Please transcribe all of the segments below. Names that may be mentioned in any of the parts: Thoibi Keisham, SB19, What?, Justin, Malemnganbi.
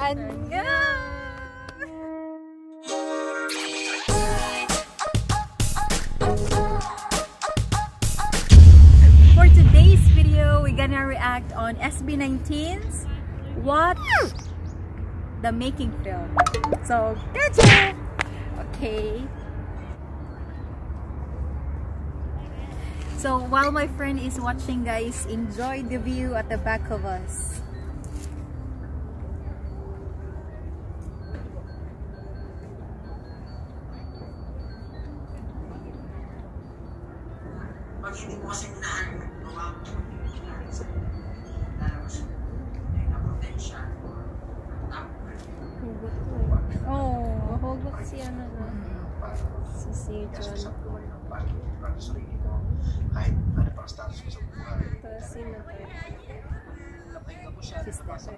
안녕. Gonna react on SB19's What? The making film. So gotcha. Okay. So while my friend is watching, guys, enjoy the view at the back of us.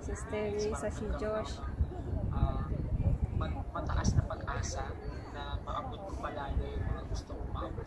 Sister Lisa, si Josh. Mataas na pag-asa na maabot ko malayo yung mga gusto kong maabot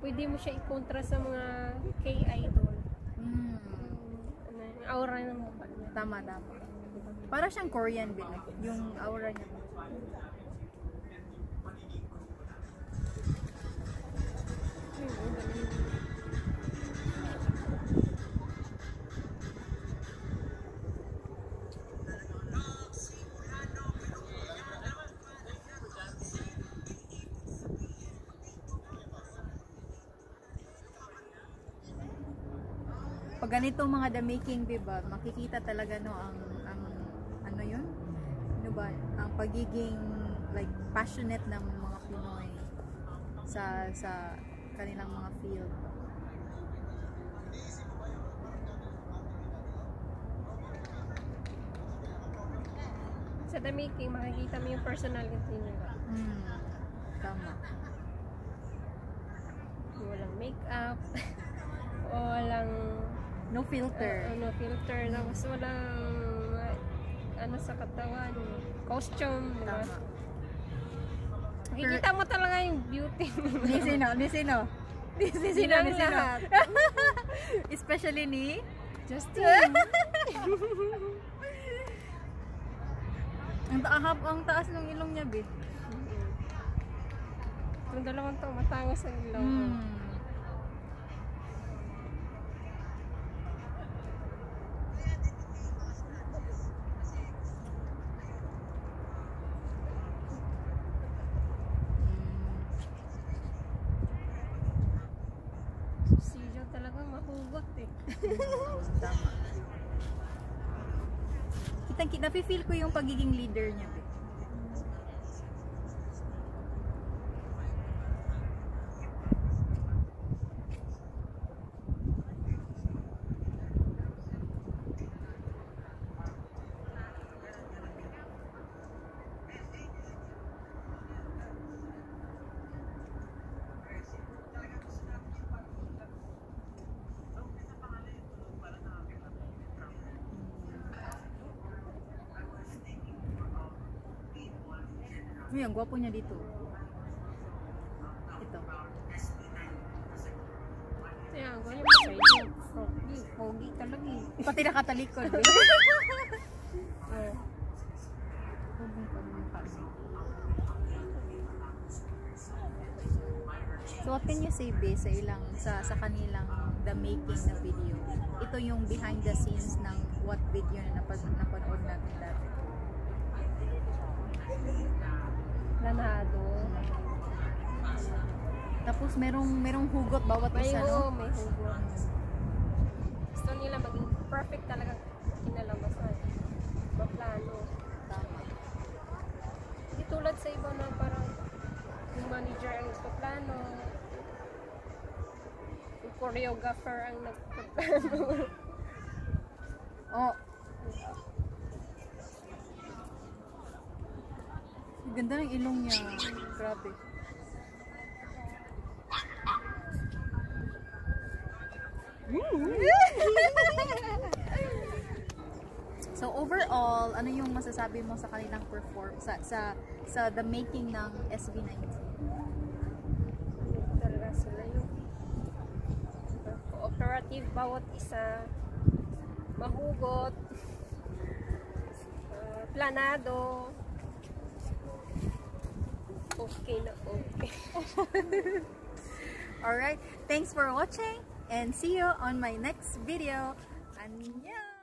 Pwede mo siya i-kontra sa mga K-idol. Yung aura ng mukha niya. Tama. Para siyang Korean din. Yung aura niya. Pag ganitong mga the making, diba, makikita talaga no ang ano yun? Ano ba? Ang pagiging like passionate ng mga Pinoy sa kanilang mga field. Sa the making, makikita mo yung personality nila. Tama. Walang make-up. Walang no filter. No filter. Tapos walang ano sa katawan. Costume. Diba? Makikita mo talaga yung beauty. Ni sino? Lahat. Especially ni Justin. Ang taas ng ilong niya, bit. Yung dalawang to, matangos ang ilong. Napi-feel ko yung pagiging leader niya. Ang gwapo niya dito. Ito. Ayan, gwapo niya. Pogi talaga eh. Pati nakatalikod. So what can you say, Be, sa kanilang the making na video? Ito yung behind the scenes ng what video na napanood natin dati. Lanado. Tapos merong hugot bawat isa, no? May hugot. Gusto nila maging perfect talaga kinalabasan. Maplano. Tama. Hindi tulad sa iba na parang yung manager ang nagpaplano. Yung choreographer ang nagpaplano. Ganda ng ilong niya. Grabe. So overall, ano yung masasabi mo sa kanilang perform sa the making ng SB19? Talaga sila yung cooperative, bawat isa mahugot, planado. Okay na okay. Alright, thanks for watching and see you on my next video. Annyeong!